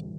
You